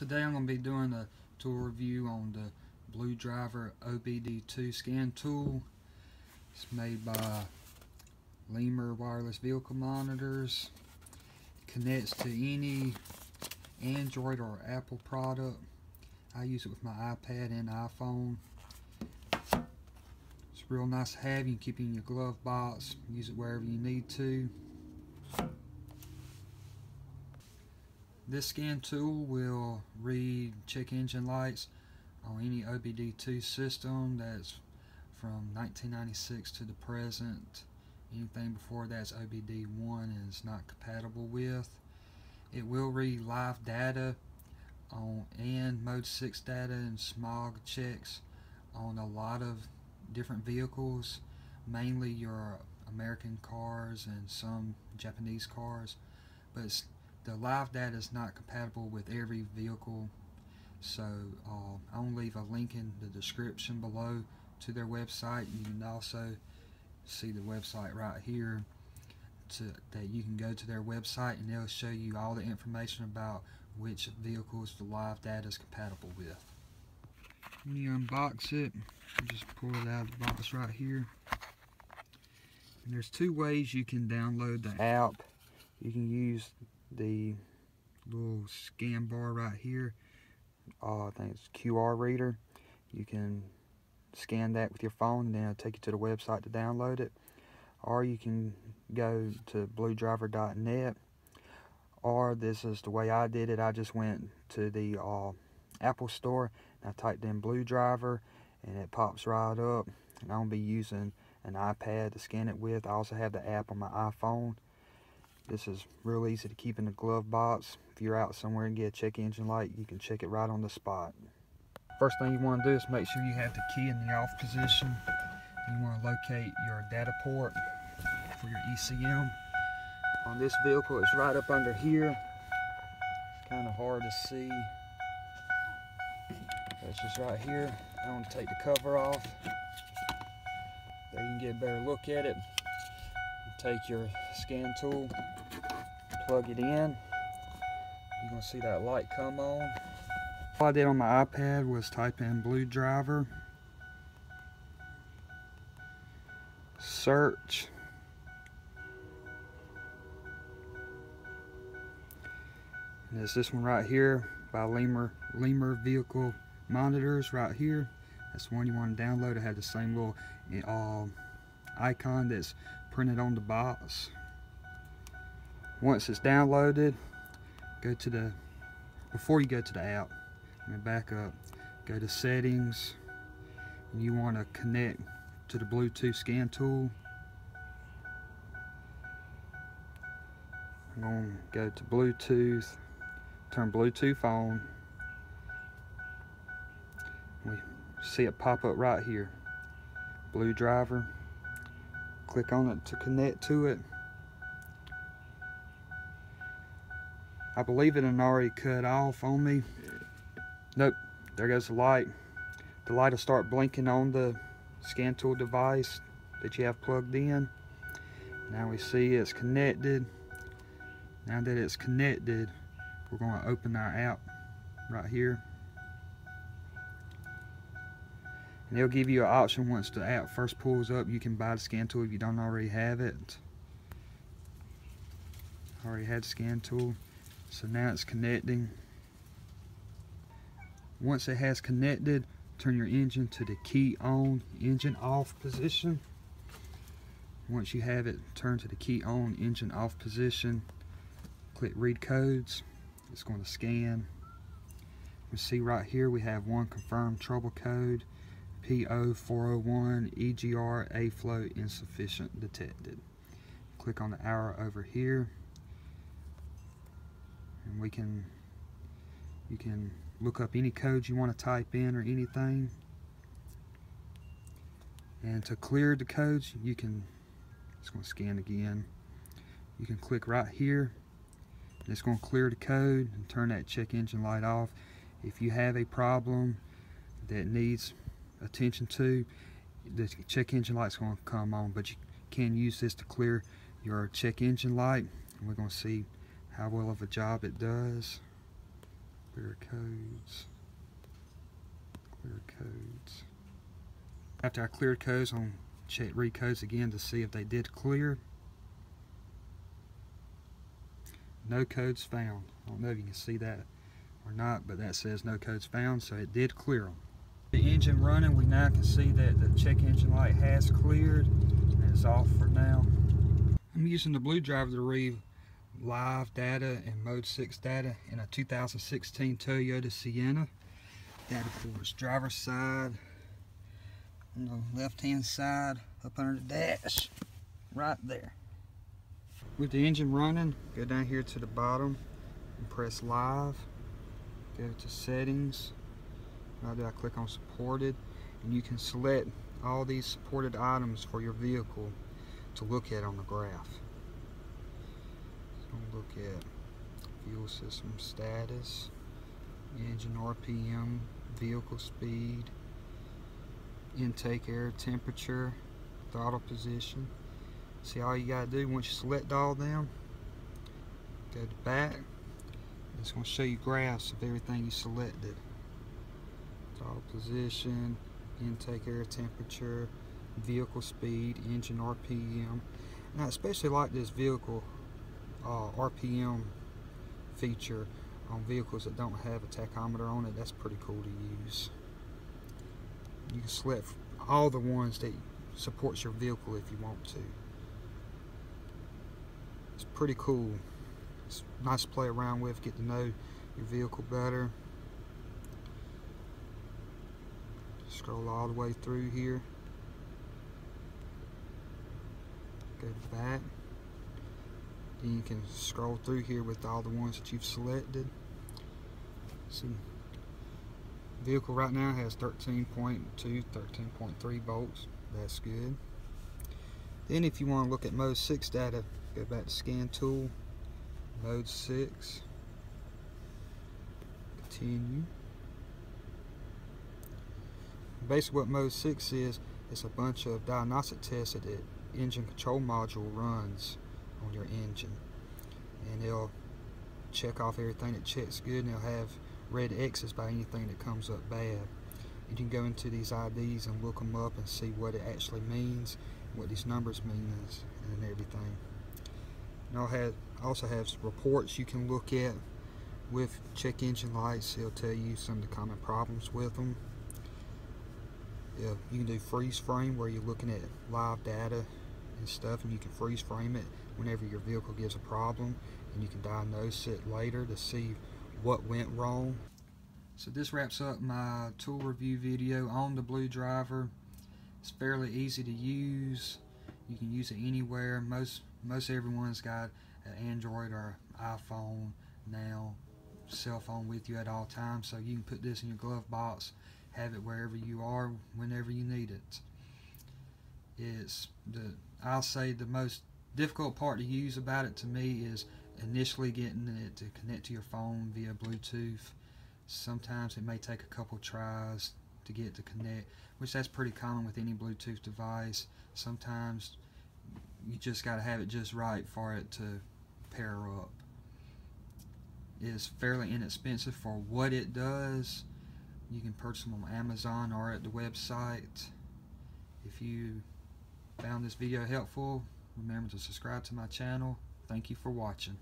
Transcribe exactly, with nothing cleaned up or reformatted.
Today I'm going to be doing a tool review on the BlueDriver O B D two scan tool. It's made by Lemur Wireless Vehicle Monitors. It connects to any Android or Apple product. I use it with my iPad and iPhone. It's real nice to have. You can keep it in your glove box. Use it wherever you need to. This scan tool will read check engine lights on any O B D two system that's from nineteen ninety-six to the present. Anything before that's O B D one and is not compatible with. It will read live data on and mode six data and smog checks on a lot of different vehicles, mainly your American cars and some Japanese cars, but it's the live data is not compatible with every vehicle, so uh, I'll leave a link in the description below to their website. You can also see the website right here to, that you can go to their website and they'll show you all the information about which vehicles the live data is compatible with. When you unbox it, you just pull it out of the box right here. And there's two ways you can download the app. You can use the little scan bar right here, uh, I think it's Q R reader. You can scan that with your phone and then it'll take you to the website to download it, or you can go to BlueDriver dot net, or this is the way I did it. I just went to the uh, Apple store and I typed in BlueDriver and it pops right up, and I'm going to be using an iPad to scan it with. I also have the app on my iPhone. This is real easy to keep in the glove box. If you're out somewhere and get a check engine light, you can check it right on the spot. First thing you want to do is make sure you have the key in the off position. You want to locate your data port for your E C M. On this vehicle, it's right up under here. It's kind of hard to see. It's just right here. I'm going to take the cover off. There you can get a better look at it. Take your scan tool, plug it in, you're going to see that light come on. All I did on my iPad was type in BlueDriver, search, and it's this one right here by Lemur, Lemur Vehicle Monitors right here. That's the one you want to download. It had the same little uh, icon that's printed on the box. Once it's downloaded, go to the before you go to the app, let me back up, go to settings, and you want to connect to the Bluetooth scan tool. I'm going to go to Bluetooth, turn Bluetooth on. We see it pop up right here, BlueDriver. Click on it to connect to it. I believe it had already cut off on me. Nope, there goes the light. The light will start blinking on the scan tool device that you have plugged in. Now we see it's connected. Now that it's connected, we're going to open our app right here. And they'll give you an option once the app first pulls up. You can buy the scan tool if you don't already have it. I already had the scan tool. So now it's connecting. Once it has connected, turn your engine to the key on, engine off position. Once you have it, turn to the key on, engine off position. Click read codes. It's going to scan. You see right here we have one confirmed trouble code. P oh four oh one E G R A-flow insufficient detected. Click on the arrow over here and we can you can look up any code you want to type in or anything. And to clear the codes, you can it's going to scan again. You can click right here and it's going to clear the code and turn that check engine light off. If you have a problem that needs attention to, the check engine light's going to come on, but you can use this to clear your check engine light, and we're going to see how well of a job it does. Clear codes. Clear codes. After I cleared codes, I'll check recodes again to see if they did clear. No codes found. I don't know if you can see that or not, but that says no codes found, so it did clear them. The engine running, we now can see that the check engine light has cleared and it's off for now. I'm using the BlueDriver to read live data and mode six data in a two thousand sixteen Toyota Sienna. Data for its driver's side, on the left hand side, up under the dash, right there. With the engine running, go down here to the bottom and press live. Go to settings. Now do I click on supported, and you can select all these supported items for your vehicle to look at on the graph. So look at fuel system status, engine R P M, vehicle speed, intake air temperature, throttle position. See, all you gotta do once you select all them, go to back. It's gonna show you graphs of everything you selected. Throttle position, intake air temperature, vehicle speed, engine R P M. And I especially like this vehicle uh, R P M feature on vehicles that don't have a tachometer on it. That's pretty cool to use. You can select all the ones that supports your vehicle if you want to. It's pretty cool. It's nice to play around with, get to know your vehicle better. Scroll all the way through here. Go back. Then you can scroll through here with all the ones that you've selected. See, vehicle right now has thirteen point two, thirteen point three volts. That's good. Then if you want to look at mode six data, go back to scan tool, mode six, continue. Basically what mode six is, it's a bunch of diagnostic tests that the engine control module runs on your engine. And they'll check off everything that checks good, and they'll have red X's by anything that comes up bad. You can go into these I Ds and look them up and see what it actually means, what these numbers mean, and everything. And I'll have, also have reports you can look at with check engine lights. It'll tell you some of the common problems with them. Yeah, you can do freeze frame where you're looking at live data and stuff, and you can freeze frame it whenever your vehicle gives a problem, and you can diagnose it later to see what went wrong. So this wraps up my tool review video on the BlueDriver. It's fairly easy to use. You can use it anywhere. Most most everyone's got an Android or iPhone now, cell phone with you at all times. So you can put this in your glove box, have it wherever you are, whenever you need it. It's the I'll say the most difficult part to use about it to me is initially getting it to connect to your phone via Bluetooth. Sometimes it may take a couple tries to get it to connect, which that's pretty common with any Bluetooth device. Sometimes you just got to have it just right for it to pair up. It's fairly inexpensive for what it does. You can purchase them on Amazon or at the website. If you found this video helpful, remember to subscribe to my channel. Thank you for watching.